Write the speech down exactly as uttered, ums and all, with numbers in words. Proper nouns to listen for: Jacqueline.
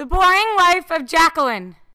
The Boring Life of Jacqueline.